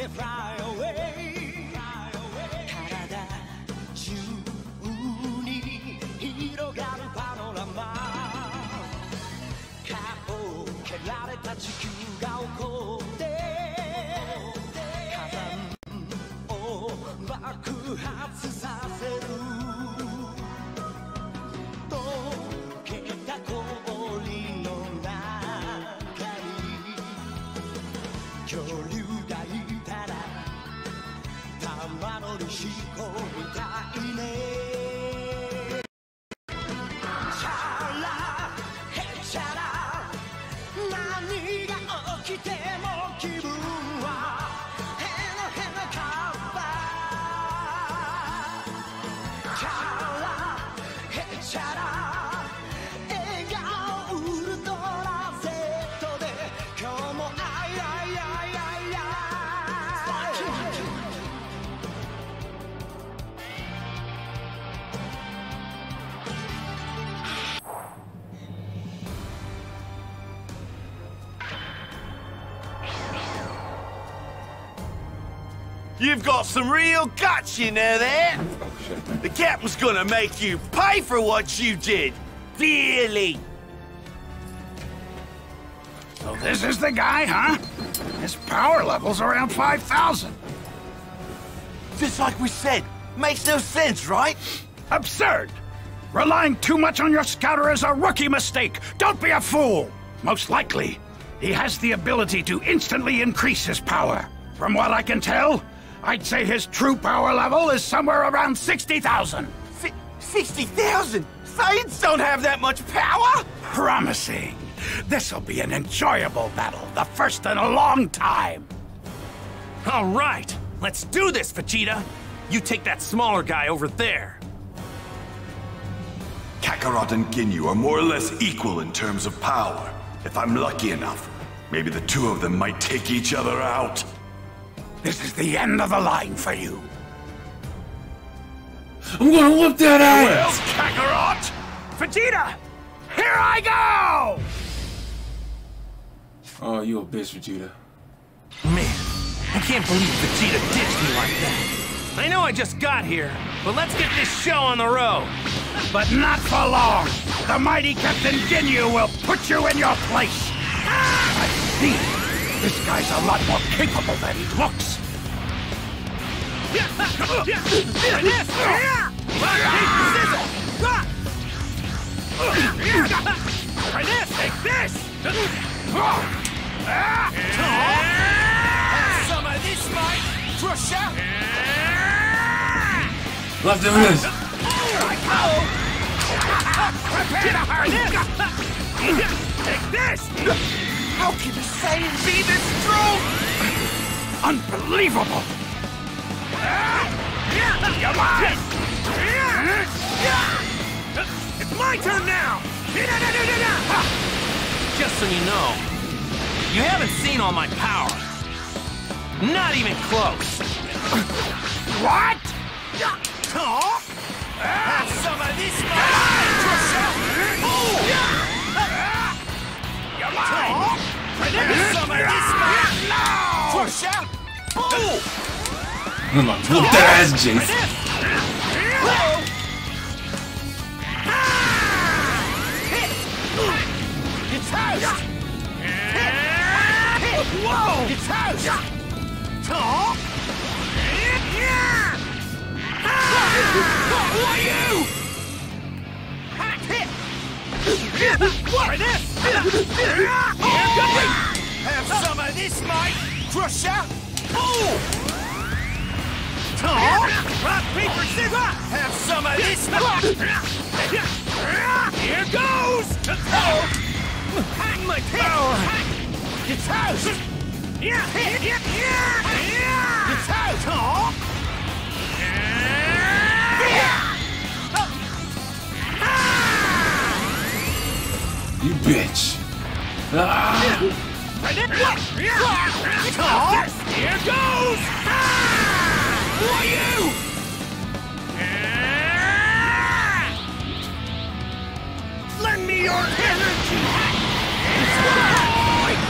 can fly away. You've got some real guts, you know that? Oh, shit, man. The captain's gonna make you pay for what you did. Dearly. So this is the guy, huh? His power level's around 5,000. Just like we said. Makes no sense, right? Absurd. Relying too much on your scouter is a rookie mistake. Don't be a fool. Most likely, he has the ability to instantly increase his power. From what I can tell, I'd say his true power level is somewhere around 60,000. 60,000? Saiyans don't have that much power? Promising. This'll be an enjoyable battle, the first in a long time. All right, let's do this, Vegeta. You take that smaller guy over there. Kakarot and Ginyu are more or less equal in terms of power. If I'm lucky enough, maybe the two of them might take each other out. This is the end of the line for you. I'm gonna whip that ass! Kakarot! Vegeta! Here I go! Oh, you a bitch, Vegeta. Man, I can't believe Vegeta ditched me like that. I know I just got here, but let's get this show on the road. But not for long. The mighty Captain Ginyu will put you in your place. I see. This guy's a lot more capable than he looks. Try this! Take this! Some of this might crush out! Left him this! Prepare to hurt this! Take this! How can the Saiyan be this strong? Unbelievable! You're mine! It's my turn now! Just so you know, you haven't seen all my power. Not even close. What? Oh. Some of this might... You're mine! Some of this might... Push out! Boom! My poor ass, Jason. It's house! Whoa! It's house! Top! What are you? What? This? Have some of this, mate! Crusher! Oh! Rock, paper, scissors! Have some of this, mate! Here goes! Oh! My power! It's house! Yeah! It's house! Oh! You bitch! Here goes! Who are you? Lend me your energy! Who are you?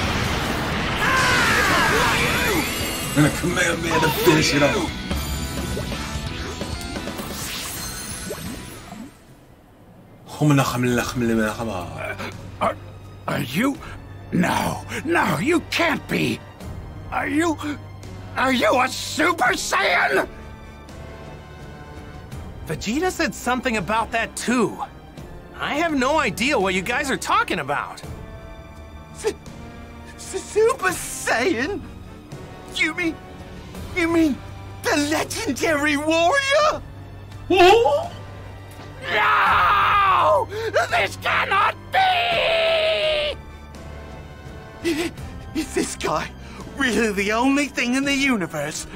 gonna command me to finish it off. Are you? No, no, you can't be. Are you a Super Saiyan? Vegeta said something about that too. I have no idea what you guys are talking about. Super Saiyan? You mean the legendary warrior? Whoa. No! This cannot be! Is this guy really the only thing in the universe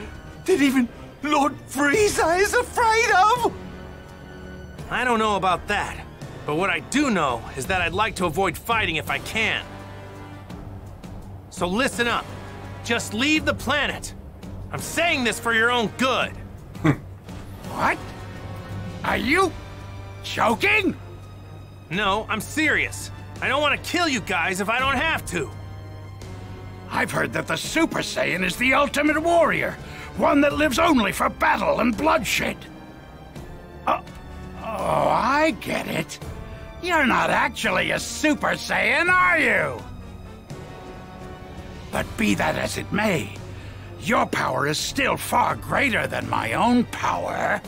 that even Lord Frieza is afraid of? I don't know about that, but what I do know is that I'd like to avoid fighting if I can. So listen up. Just leave the planet. I'm saying this for your own good. What? Are you joking? No, I'm serious. I don't want to kill you guys if I don't have to. I've heard that the Super Saiyan is the ultimate warrior, one that lives only for battle and bloodshed. Oh, I get it. You're not actually a Super Saiyan, are you? But be that as it may, your power is still far greater than my own power.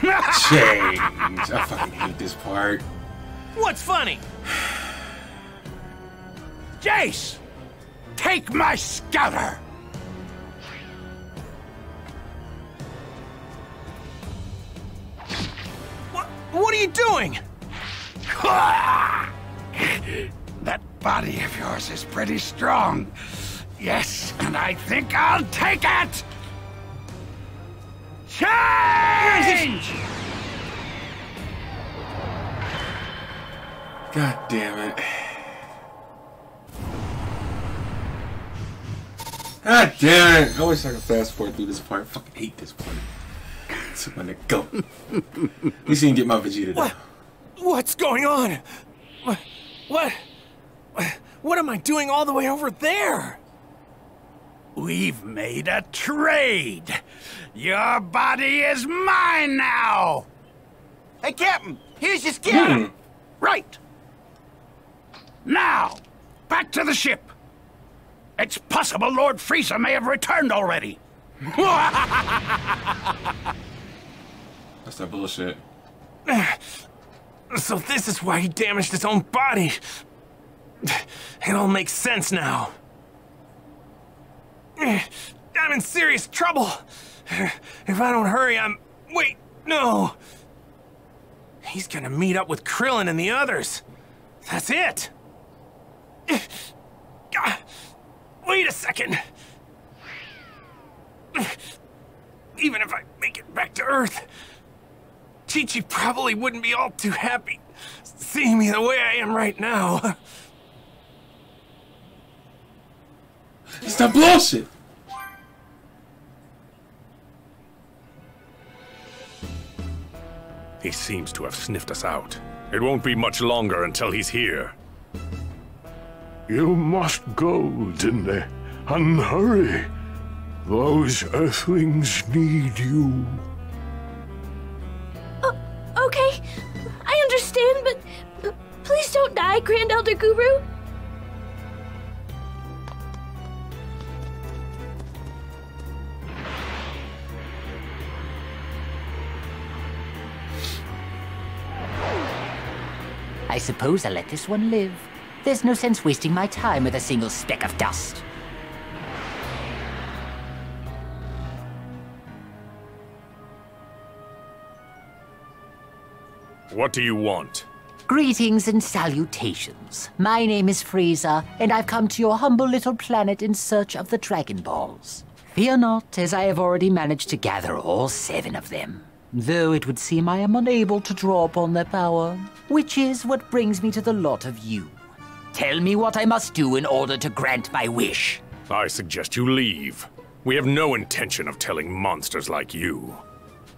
Jeez, I fucking hate this part. What's funny? Jace! Take my scouter! What are you doing? That body of yours is pretty strong. Yes, and I think I'll take it! Change! God damn it. God damn it. I wish I could fast forward through this part. I fucking hate this part. So I'm gonna go. At least you can get my Vegeta down. What's going on? What am I doing all the way over there? We've made a trade. Your body is mine now. Hey, Captain, here's your skin. Right. Now, back to the ship. It's possible Lord Frieza may have returned already. That's that bullshit. So this is why he damaged his own body. It all makes sense now. I'm in serious trouble. If I don't hurry, Wait, no. He's gonna meet up with Krillin and the others. That's it. Wait a second. Even if I make it back to Earth, Chi-Chi probably wouldn't be all too happy seeing me the way I am right now. It's that bullshit! He seems to have sniffed us out. It won't be much longer until he's here. You must go, Dende, and hurry. Those Earthlings need you. Okay, I understand, but please don't die, Grand Elder Guru. I suppose I'll let this one live. There's no sense wasting my time with a single speck of dust. What do you want? Greetings and salutations. My name is Frieza, and I've come to your humble little planet in search of the Dragon Balls. Fear not, as I have already managed to gather all 7 of them. Though it would seem I am unable to draw upon their power, which is what brings me to the lot of you. Tell me what I must do in order to grant my wish. I suggest you leave. We have no intention of telling monsters like you.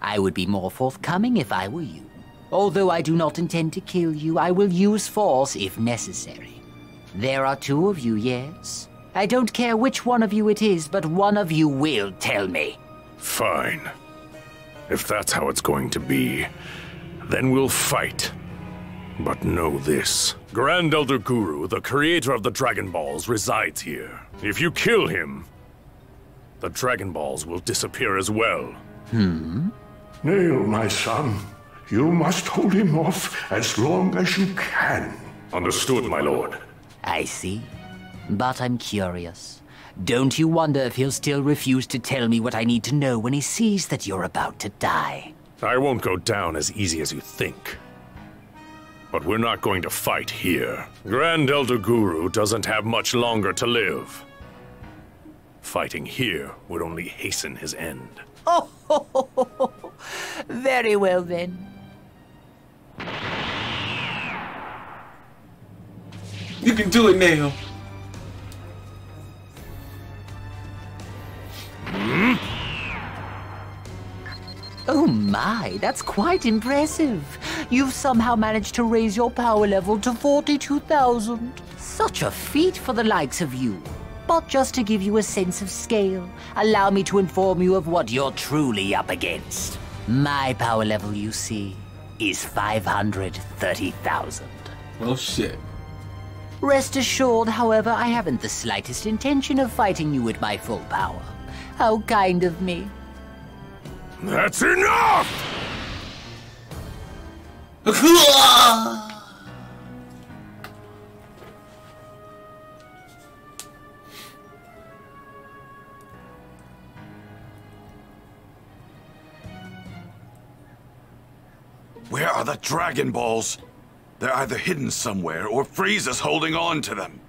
I would be more forthcoming if I were you. Although I do not intend to kill you, I will use force if necessary. There are 2 of you, yes? I don't care which one of you it is, but one of you will tell me. Fine. If that's how it's going to be, then we'll fight. But know this. Grand Elder Guru, the creator of the Dragon Balls, resides here. If you kill him, the Dragon Balls will disappear as well. Hmm? Nail, my son. You must hold him off as long as you can. Understood, my lord. I see. But I'm curious. Don't you wonder if he'll still refuse to tell me what I need to know when he sees that you're about to die? I won't go down as easy as you think. But we're not going to fight here. Grand Elder Guru doesn't have much longer to live. Fighting here would only hasten his end. Oh, ho, ho, ho, ho. Very well then. You can do it, Nail. Hmm? Oh my, that's quite impressive. You've somehow managed to raise your power level to 42,000. Such a feat for the likes of you. But just to give you a sense of scale, allow me to inform you of what you're truly up against. My power level, you see, is 530,000. Oh shit. Rest assured, however, I haven't the slightest intention of fighting you at my full power. How kind of me. That's enough! Where are the Dragon Balls? They're either hidden somewhere or Frieza's holding on to them.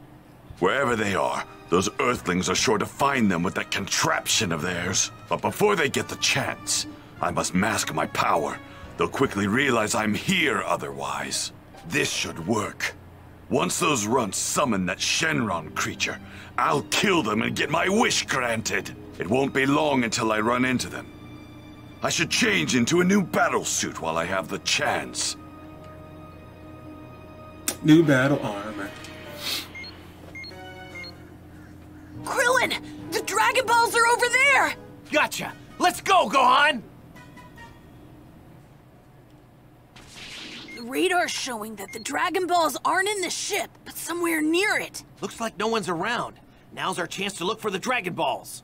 Wherever they are, those Earthlings are sure to find them with that contraption of theirs. But before they get the chance, I must mask my power. They'll quickly realize I'm here otherwise. This should work. Once those runts summon that Shenron creature, I'll kill them and get my wish granted. It won't be long until I run into them. I should change into a new battle suit while I have the chance. New battle armor. Krillin! The Dragon Balls are over there! Gotcha! Let's go, Gohan! The radar's showing that the Dragon Balls aren't in the ship, but somewhere near it. Looks like no one's around. Now's our chance to look for the Dragon Balls.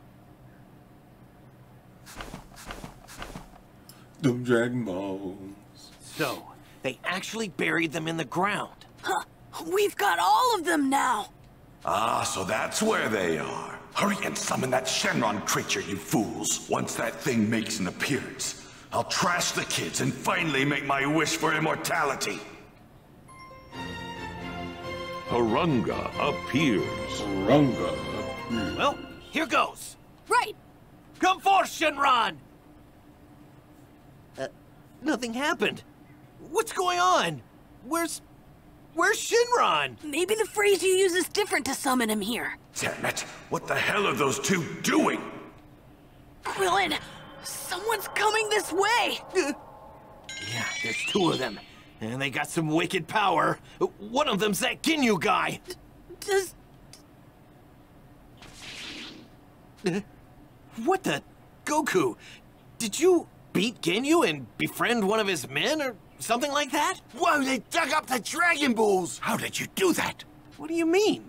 Them Dragon Balls. So, they actually buried them in the ground. Huh! We've got all of them now! Ah, so that's where they are. Hurry and summon that Shenron creature, you fools. Once that thing makes an appearance, I'll trash the kids and finally make my wish for immortality. Harunga appears. Harunga appears. Well, here goes. Right. Come forth, Shenron! Nothing happened. What's going on? Where's Shenron? Maybe the phrase you use is different to summon him here. Damn it! What the hell are those two doing? Krillin! Someone's coming this way! Yeah, there's two of them. And they got some wicked power. One of them's that Ginyu guy. What the... Goku, did you beat Ginyu and befriend one of his men, or... something like that? Whoa, they dug up the Dragon Balls! How did you do that? What do you mean?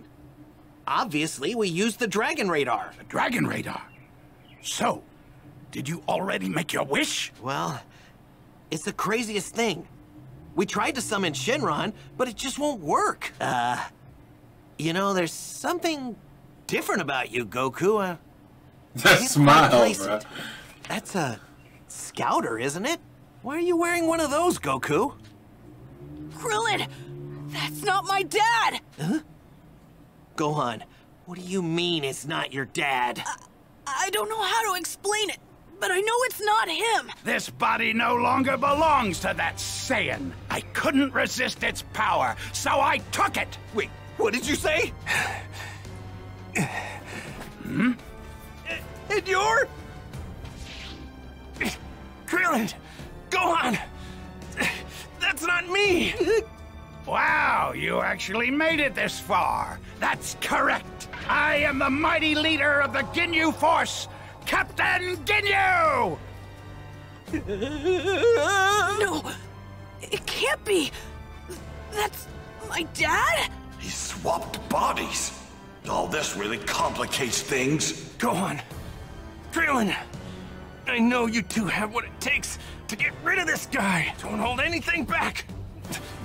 Obviously, we used the Dragon Radar. The Dragon Radar? So, did you already make your wish? Well, it's the craziest thing. We tried to summon Shenron, but it just won't work. You know, there's something different about you, Goku. That smile, bro. That's a scouter, isn't it? Why are you wearing one of those, Goku? Krillin! That's not my dad! Huh? Gohan, what do you mean it's not your dad? I don't know how to explain it, but I know it's not him! This body no longer belongs to that Saiyan! I couldn't resist its power, so I took it! Wait, what did you say? Hmm? And you're... Krillin! Gohan! That's not me! Wow, you actually made it this far! That's correct! I am the mighty leader of the Ginyu Force, Captain Ginyu! No! It can't be! That's my dad? He swapped bodies. All this really complicates things. Gohan, Krillin, I know you two have what it takes to get rid of this guy. Don't hold anything back.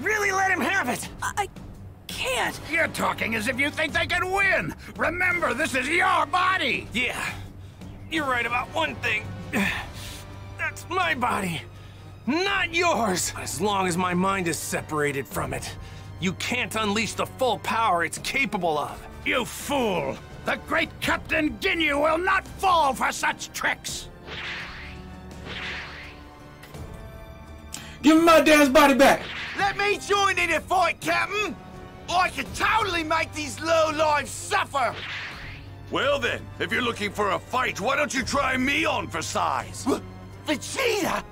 Really let him have it. I can't. You're talking as if you think they can win. Remember, this is your body. Yeah, you're right about one thing. That's my body, not yours. As long as my mind is separated from it, you can't unleash the full power it's capable of. You fool! The great Captain Ginyu will not fall for such tricks! Give me my dad's body back! Let me join in the fight, Captain! I can totally make these lowlives suffer! Well then, if you're looking for a fight, why don't you try me on for size? Vegeta?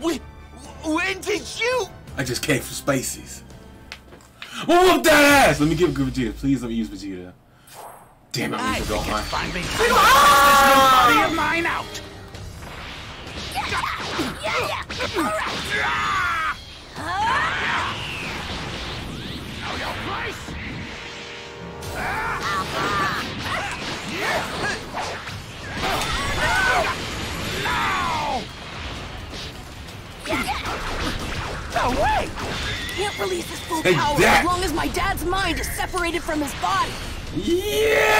When did you... I just came from Spaces. Whoop that ass! Let me give it to Vegeta. Please let me use Vegeta. Damn it, I need to go on. This body of mine out! Yeah. Know your place! No way! Can't release his full power as long as my dad's mind is separated from his body. Yeah!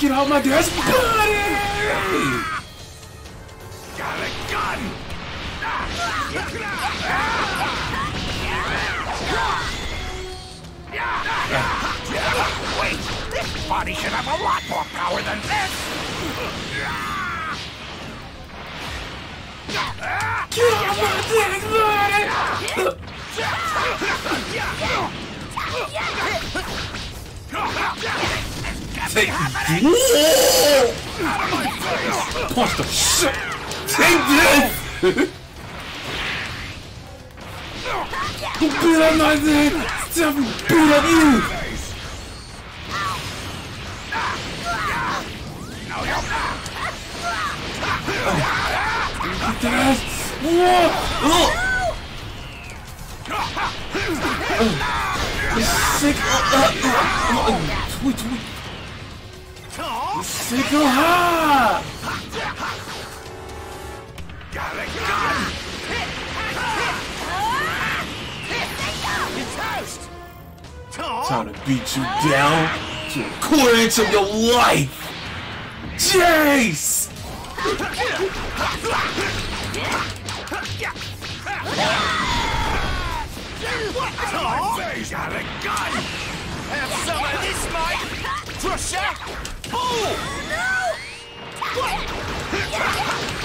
Get out my dad's body! Got a gun! Wait! This body should have a lot more power than this! Kill my dad's body! Take this! Punch the shit! Take this! Who beat up my dad? Stop and beat up you! Time to beat you down to a quarter of your life! Jace! Got a gun! Have some of this, mate! Crusher! Boom! No!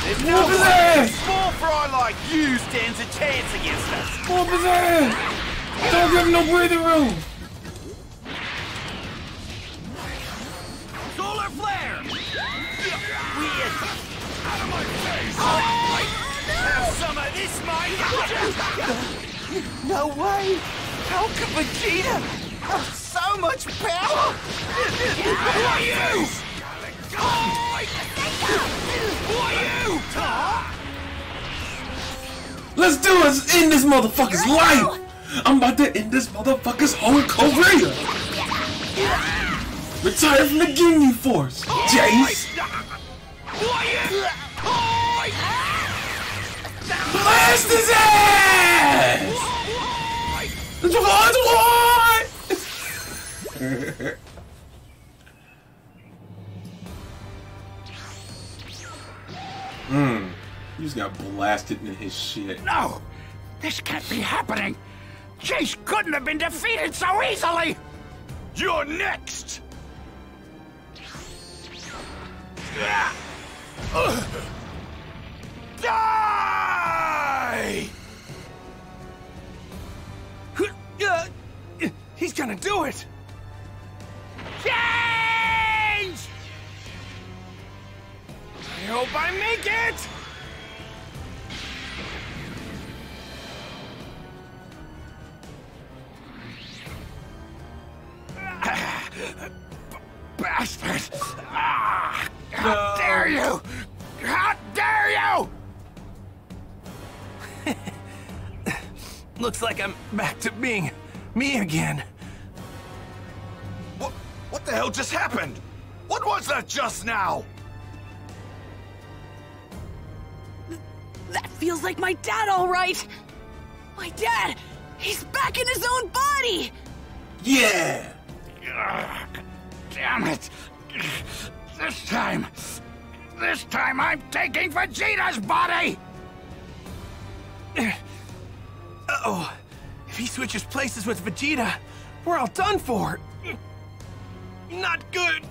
There's no one small fry like you stands a chance against us! What was that? Don't give him no breathing room! Solar flare! Weird! Out of my face! Have some of this, mate! No way! How could Vegeta have so much power? Who are you? Let's do it! Let's end this motherfucker's life! I'm about to end this motherfucker's whole career! Retire from the Ginyu Force, Jace! Blast his ass! It's He just got blasted in his shit. No! This can't be happening! Jace couldn't have been defeated so easily! You're next! Die! He's gonna do it! Change! I hope I make it! Bastard! Ah, how dare you! How dare you! Looks like I'm back to being me again. What the hell just happened? What was that just now? That feels like my dad, all right. My dad, he's back in his own body. Yeah. Ugh, damn it. This time I'm taking Vegeta's body. Uh-oh. If he switches places with Vegeta, we're all done for. Not good.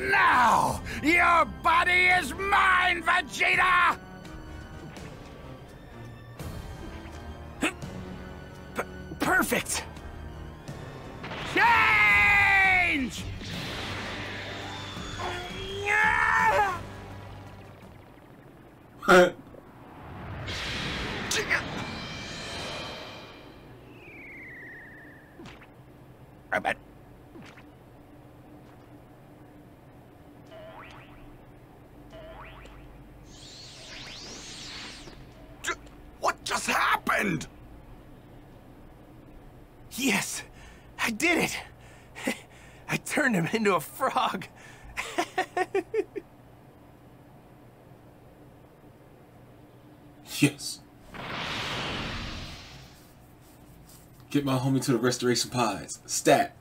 Now, your body is mine, Vegeta! Perfect! Change! What just happened? Yes, I did it. I turned him into a frog. Yes. Get my homie to the restoration pods. Stat.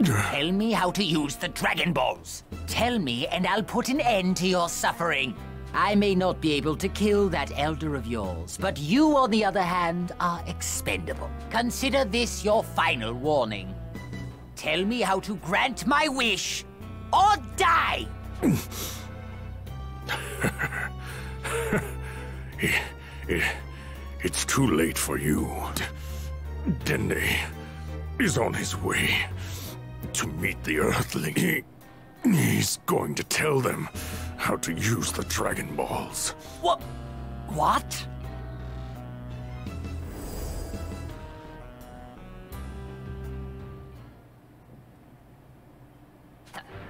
Tell me how to use the Dragon Balls. Tell me and I'll put an end to your suffering. I may not be able to kill that elder of yours, but you, on the other hand, are expendable. Consider this your final warning. Tell me how to grant my wish, or die! It's too late for you. Dende is on his way to meet the Earthling. He's going to tell them how to use the Dragon Balls. What? What?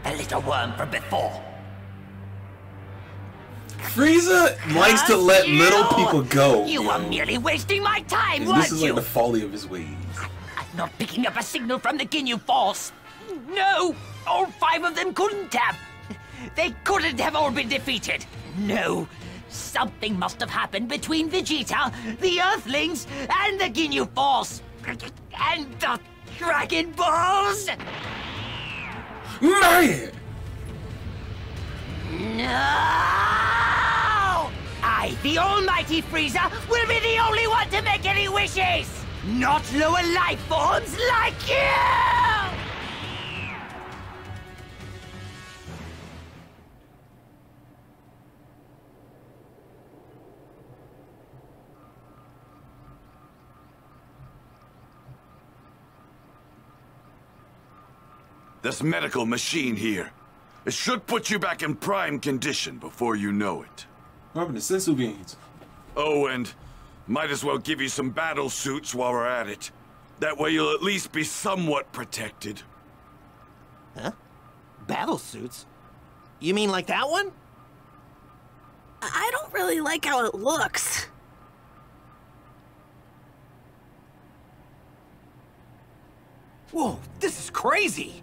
The little worm from before. Frieza likes to let little people go. You are merely wasting my time, weren't you? This is like the folly of his ways. I'm not picking up a signal from the Ginyu Force. No, all five of them couldn't have. They couldn't have all been defeated. No, something must have happened between Vegeta, the Earthlings, and the Ginyu Force. And the Dragon Balls. Man! No! I, the almighty Frieza, will be the only one to make any wishes! Not lower life forms like you! This medical machine here. It should put you back in prime condition before you know it. Robin, the Senzu beans. Oh, and might as well give you some battle suits while we're at it. That way you'll at least be somewhat protected. Huh? Battle suits? You mean like that one? I don't really like how it looks. Whoa, this is crazy!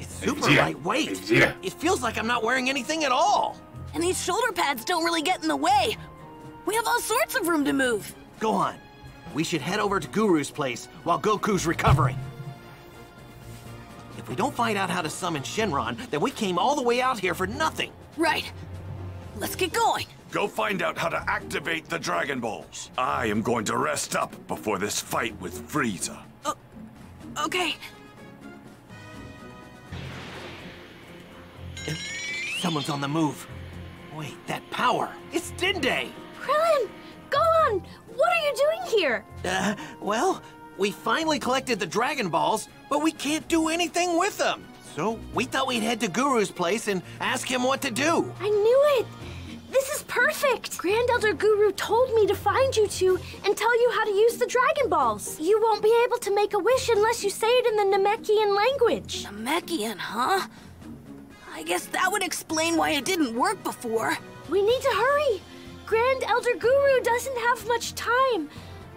It's super lightweight. Yeah. It feels like I'm not wearing anything at all. And these shoulder pads don't really get in the way. We have all sorts of room to move. Gohan, we should head over to Guru's place while Goku's recovering. If we don't find out how to summon Shenron, then we came all the way out here for nothing. Right. Let's get going. Go find out how to activate the Dragon Balls. I am going to rest up before this fight with Frieza. Okay. Someone's on the move. Wait, that power. It's Dende! Krillin! Gohan! What are you doing here? Well, we finally collected the Dragon Balls, but we can't do anything with them. So? We thought we'd head to Guru's place and ask him what to do. I knew it! This is perfect! Grand Elder Guru told me to find you two and tell you how to use the Dragon Balls. You won't be able to make a wish unless you say it in the Namekian language. Namekian, huh? I guess that would explain why it didn't work before. We need to hurry! Grand Elder Guru doesn't have much time.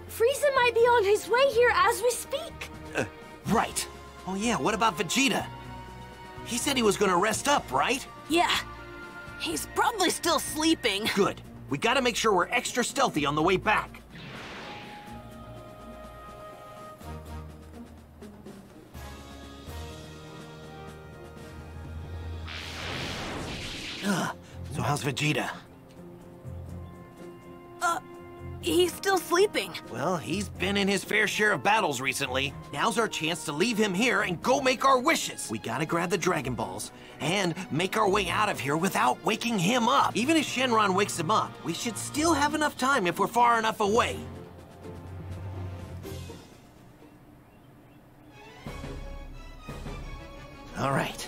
Frieza might be on his way here as we speak. Right. Oh yeah, what about Vegeta? He said he was gonna rest up, right? Yeah. He's probably still sleeping. Good. We gotta make sure we're extra stealthy on the way back. So how's Vegeta? He's still sleeping. Well, he's been in his fair share of battles recently. Now's our chance to leave him here and go make our wishes. We gotta grab the Dragon Balls and make our way out of here without waking him up. Even if Shenron wakes him up, we should still have enough time if we're far enough away. All right.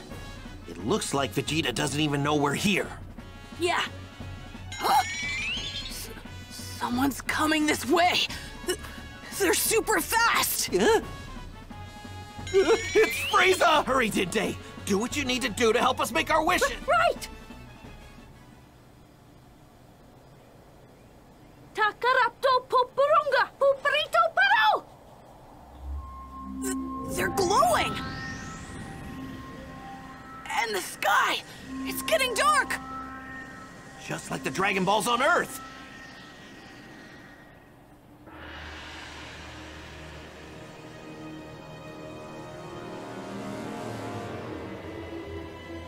It looks like Vegeta doesn't even know we're here. Yeah. Huh? Someone's coming this way! They're super fast! It's Frieza! Hurry, Dende! Do what you need to do to help us make our wishes! Right! Takarapto popurunga puperito paro! They're glowing! And the sky! It's getting dark! Just like the Dragon Balls on Earth!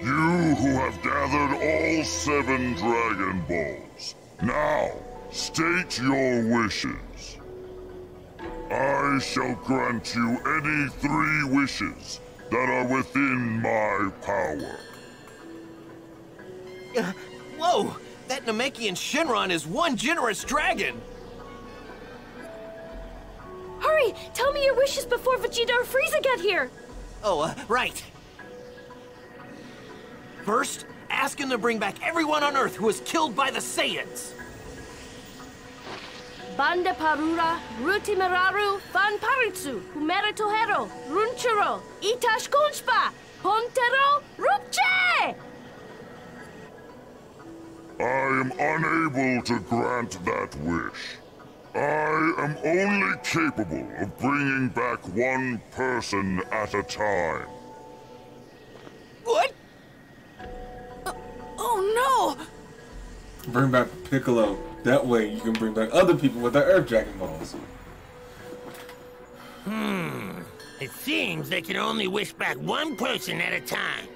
You who have gathered all 7 Dragon Balls, now state your wishes. I shall grant you any 3 wishes that are within my power. Whoa! That Namekian Shenron is one generous dragon! Hurry! Tell me your wishes before Vegeta or Frieza get here! Oh, right. First, ask him to bring back everyone on Earth who was killed by the Saiyans. Banda Parura, Rutimeraru, Fan Paritsu, Humeritohero, Runchuro, Itash Kunshpa, Pontero, Rupche! I am unable to grant that wish. I am only capable of bringing back 1 person at a time. What? Oh no! Bring back Piccolo. That way you can bring back other people with their Earth Dragon Balls. It seems they can only wish back 1 person at a time.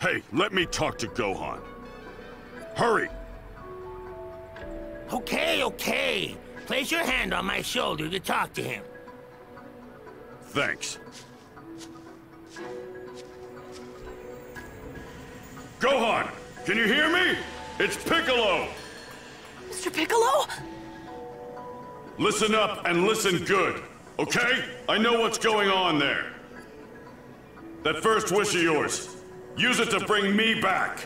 Hey, let me talk to Gohan. Hurry! Okay, okay. Place your hand on my shoulder to talk to him. Thanks. Gohan, can you hear me? It's Piccolo! Mr. Piccolo? Listen up and listen good, okay? I know what's going on there. That first wish of yours, use it to bring me back.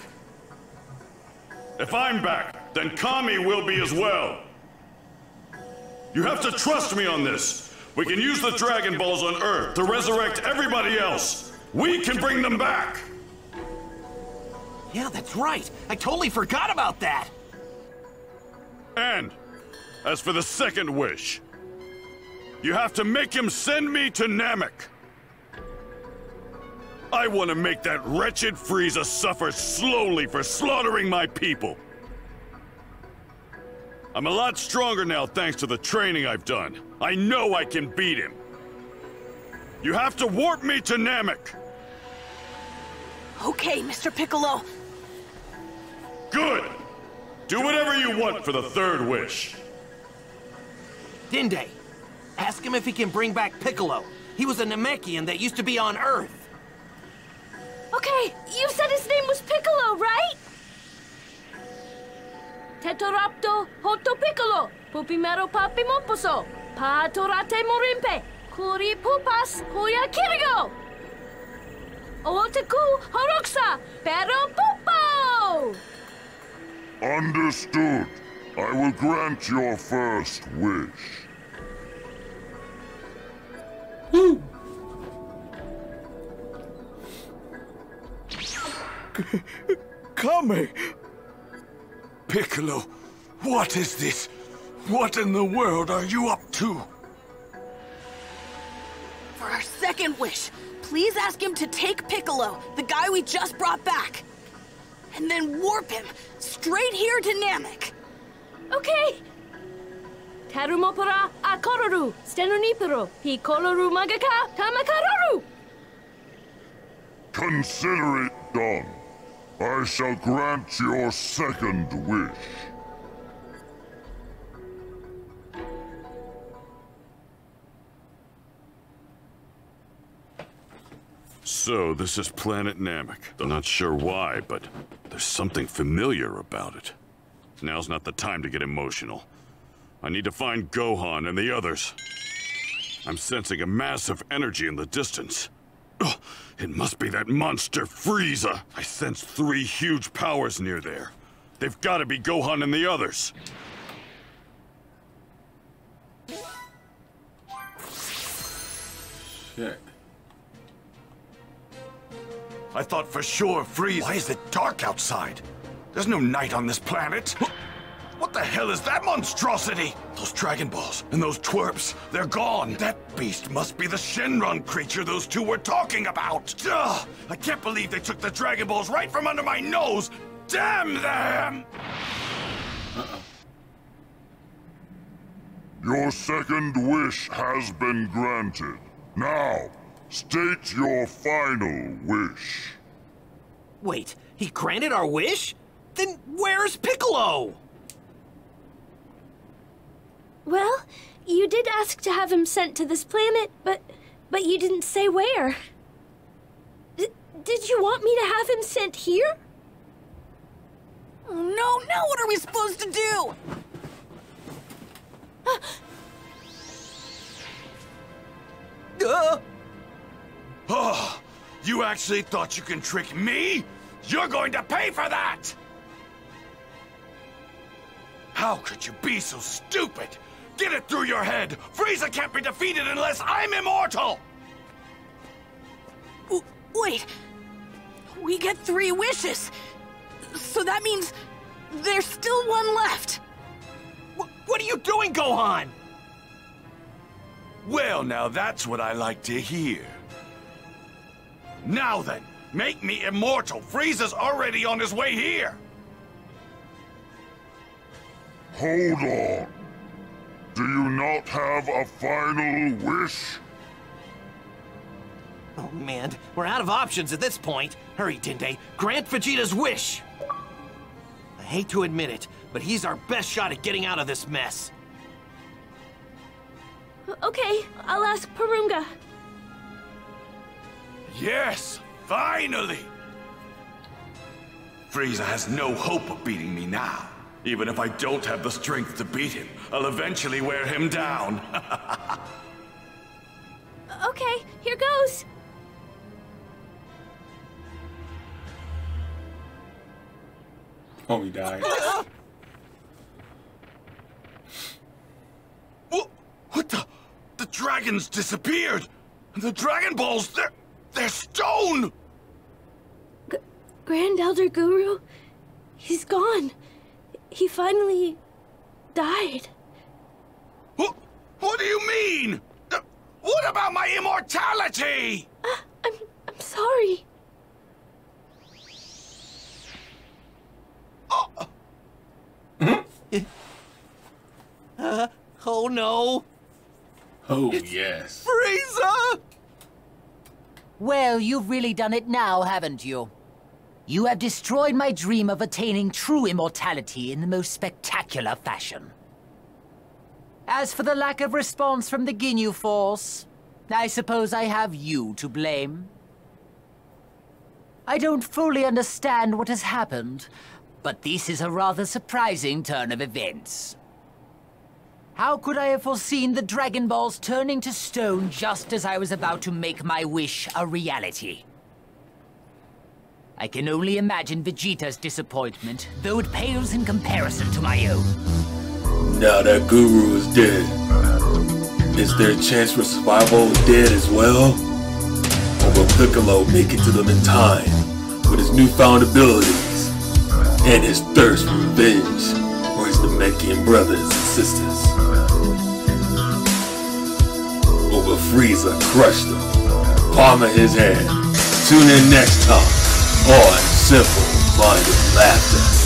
If I'm back, then Kami will be as well. You have to trust me on this. We can use the Dragon Balls on Earth to resurrect everybody else. We can bring them back! Yeah, that's right. I totally forgot about that. And as for the second wish, you have to make him send me to Namek. I want to make that wretched Frieza suffer slowly for slaughtering my people. I'm a lot stronger now thanks to the training I've done. I know I can beat him. You have to warp me to Namek. Okay, Mr. Piccolo. Good! Do whatever you want for the third wish. Dende, ask him if he can bring back Piccolo. He was a Namekian that used to be on Earth. Okay, you said his name was Piccolo, right? Tetorapto Hoto Piccolo, Pupimero Papi Moposo, Patorate Morimpe, Kuri Pupas Hoya Kirigo! Otaku Horoksa Peropopo! Understood. I will grant your first wish. Kami! Piccolo, what is this? What in the world are you up to? For our second wish, please ask him to take Piccolo, the guy we just brought back, and then warp him straight here to Namek. Okay. Tarumopara akororu, stenonipero, hikoloru magaka, tamakaroru! Consider it done. I shall grant your second wish. So, this is Planet Namek. I'm not sure why, but there's something familiar about it. Now's not the time to get emotional. I need to find Gohan and the others. I'm sensing a massive energy in the distance. Ugh, it must be that monster Frieza! I sense three huge powers near there. They've got to be Gohan and the others. Shit. I thought for sure Frieza... Why is it dark outside? There's no night on this planet. What the hell is that monstrosity? Those Dragon Balls and those twerps, they're gone. That beast must be the Shenron creature those two were talking about. Ugh, I can't believe they took the Dragon Balls right from under my nose. Damn them! Uh-oh. Your second wish has been granted. Now, state your final wish. Wait, he granted our wish? Then where's Piccolo? Well, you did ask to have him sent to this planet, but you didn't say where. Did you want me to have him sent here? Oh, no, now what are we supposed to do? Oh, you actually thought you can trick me? You're going to pay for that! How could you be so stupid? Get it through your head! Frieza can't be defeated unless I'm immortal! Wait... We get three wishes! So that means... there's still one left! What are you doing, Gohan? Well, now that's what I like to hear. Now then, make me immortal! Frieza's already on his way here! Hold on! Do you not have a final wish? Oh man, we're out of options at this point. Hurry, Dende, grant Vegeta's wish! I hate to admit it, but he's our best shot at getting out of this mess. Okay, I'll ask Purunga. Yes! Finally! Frieza has no hope of beating me now. Even if I don't have the strength to beat him, I'll eventually wear him down. Okay, here goes. Oh, he died. What the? The dragons disappeared! And the Dragon Balls, they're stone! Grand Elder Guru, he's gone. He finally... died. What do you mean? What about my immortality? I'm sorry. Oh no. Oh, it's yes. Frieza! Well, you've really done it now, haven't you? You have destroyed my dream of attaining true immortality in the most spectacular fashion. As for the lack of response from the Ginyu Force, I suppose I have you to blame. I don't fully understand what has happened, but this is a rather surprising turn of events. How could I have foreseen the Dragon Balls turning to stone just as I was about to make my wish a reality? I can only imagine Vegeta's disappointment, though it pales in comparison to my own. Now that guru is dead, is there a chance for survival dead as well? Or will Piccolo make it to them in time, with his newfound abilities, and his thirst for revenge, for his Namekian brothers and sisters? Or will Frieza crush them, palm of his hand? Tune in next time on Simple Minded Laughter.